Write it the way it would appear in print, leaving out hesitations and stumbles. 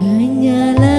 Hanyalah